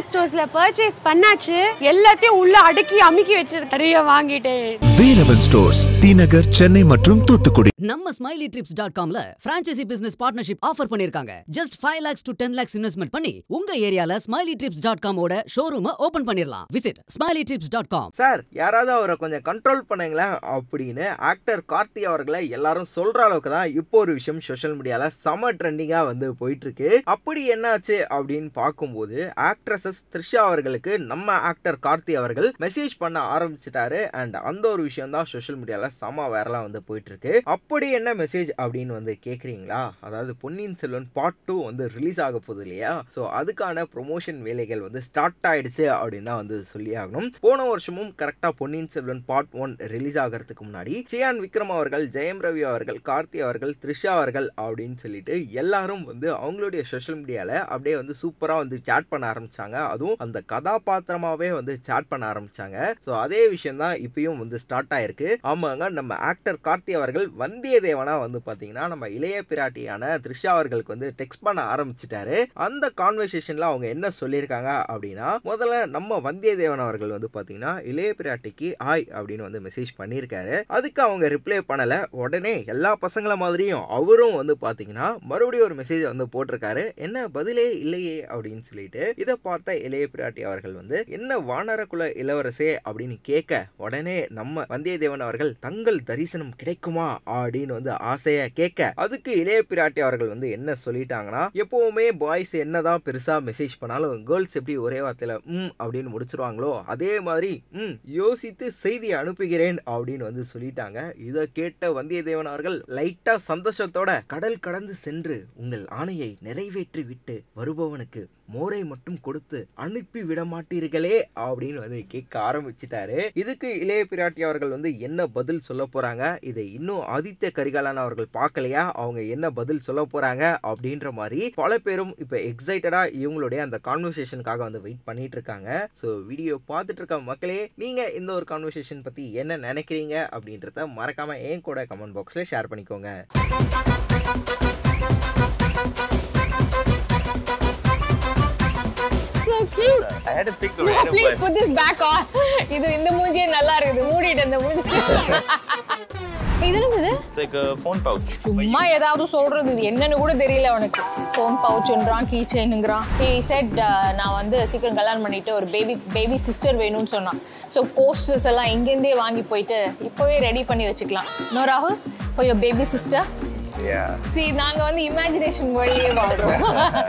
department stores la purchase pannachu ellathayum ulla adukki amiki vechirukkariya vaangiten Veeravan stores Tinagar Chennai matrum Thoothukudi Namma SmileyTrips.com la franchise business partnership offer pannirukanga just 5 lakhs to 10 lakhs investment panni unga area la SmileyTrips.com oda showroom open pannirala visit SmileyTrips.com Sir yaradha avara konja control pannengala appadine actor Karthi avargala ellarum solra alavukku da ippo oru vishayam social media la summer trending ah vandu poittirukku appadi enna aachu appdin paakumbodhu actresses Trisha avargalukku namma actor Karthi avargal message panna aarambichitaru and Andor விஷயம் தான் social மீடியால சமா வைரலா வந்து போயிட்டு இருக்கு அப்படி என்ன message அப்படினு வந்து கேக்குறீங்களா அதாவது பொன்னியின் செல்வன் பார்ட் 2 வந்து ரிலீஸ் ஆக போகுது இல்லையா சோ அதுக்கான ப்ரமோஷன் வேலைகள் வந்து ஸ்டார்ட் ஆயிடுச்சு அப்படினா வந்து சொல்லியாகணும் போன வருஷமும் கரெக்ட்டா பொன்னியின் செல்வன் பார்ட் 1 ரிலீஸ் ஆகிறதுக்கு முன்னாடி சியான் விக்ரம் அவர்கள் ஜெயம் ரவி அவர்கள் கார்த்தி அவர்கள் த்ரிஷா அவர்கள் அப்படினு சொல்லிட்டு எல்லாரும் வந்து அவங்களுடைய சோஷியல் மீடியால அப்படியே வந்து சூப்பரா வந்து chat பண்ண ஆரம்பிச்சாங்க அதுவும் அந்த கதாபாத்திரமாவே வந்து chat பண்ண ஆரம்பிச்சாங்க சோ அதே விஷயம் தான் இப்பயும் வந்து ஸ்டார்ட் ஆயிருக்கு ஆமாங்க நம்ம ஆக்டர் கார்த்தி அவர்கள் வந்தியதேவனா வந்து பாத்தீங்கன்னா நம்ம இளைய பிராட்டியான த்ரிஷா அவர்களுக்கு வந்து டெக்ஸ்ட் பண்ண ஆரம்பிச்சிட்டாரு அந்த கான்வர்சேஷன்ல அவங்க என்ன சொல்லிருக்காங்க அப்படினா முதல்ல நம்ம வந்தியதேவன் அவர்கள் வந்து பாத்தீங்கன்னா இளைய பிராட்டிக்கு ஹாய் அப்படினு வந்து மெசேஜ் பண்ணிருக்காரு அதுக்கு அவங்க ரிப்ளை பண்ணல உடனே எல்லா பசங்கள மாதிரியும் அவரும் வந்து பாத்தீங்கன்னா மறுபடியும் ஒரு மெசேஜ் வந்து போட்டுருக்காரு என்ன பதிலே இல்லையே அப்படினு சொல்லிட்டு இத பார்த்த இளைய பிராட்டி அவர்கள் வந்து என்ன வானரகுல இளவரசே அப்படினு கேக்க உடனே நம்ம வந்தியதேவன் அவர்கள் தங்கள் தரிசனம் கிடைக்குமா அப்படினு வந்து ஆசையா கேக்க அதுக்கு இளைய பிராட்டி அவர்கள் வந்து என்ன சொல்லிட்டாங்கனா எப்பவுமே பாய்ஸ் என்னதான் பெருசா மெசேஜ் பண்ணாலும் गर्ल्स எப்படி ஒரே வார்த்தையில அப்படினு முடிச்சுடுவாங்களோ அதே மாதிரி யோசித்து செய்தி அனுப்புகிறேன் அப்படினு வந்து சொல்லிட்டாங்க இத கேட்ட வந்தியதேவன் அவர்கள் லைட்டா சந்தோஷத்தோட கடல் கடந்து சென்று உங்கள் ஆணையை நிறைவேற்றி விட்டு வருபவனுக்கு மோரை மட்டும் கொடுத்து அனுப்பி விட மாட்டீர்களே அப்படினு வந்து கேக்க ஆரம்பிச்சிட்டாரு இதுக்கு இளைய பிராட்டி அவர்கள் வந்து என்ன பதில் சொல்ல போறாங்க இதை இன்னும் ஆதித்ய கரிகாலன் அவர்கள் பார்க்கலையா அவங்க என்ன பதில் சொல்ல போறாங்க அப்படின்ற மாதிரி பல பேரும் இப்ப எக்ஸைட்டடா இவங்களுடைய அந்த கான்வர்சேஷனுக்காக வந்து வெயிட் பண்ணிட்டு இருக்காங்க சோ வீடியோ பார்த்துட்டு இருக்க மக்களே நீங்க இந்த ஒரு கான்வர்சேஷன் பத்தி என்ன நினைக்கிறீங்க அப்படின்றத மறக்காம ஏன் கூட கமெண்ட் பாக்ஸ்ல ஷேர் பண்ணிக்கோங்க I had to pick the random please one. Put this back on. Idu indha moojey nalla irukku. Moodite indha moojey. Idenna idu? It's like a phone pouch. Summa edavadhu solradhu idu enna nu kuda theriyala unakku. Phone pouch endran keychain endran. He said na vandu sikkiran kalyan pannite or baby sister venum nu sonna. So coasters alla ingende vaangi poite ippove ready panni vechikalam. No Rahul for your baby sister. Yeah. See naanga vandu imagination valiye vaadrom.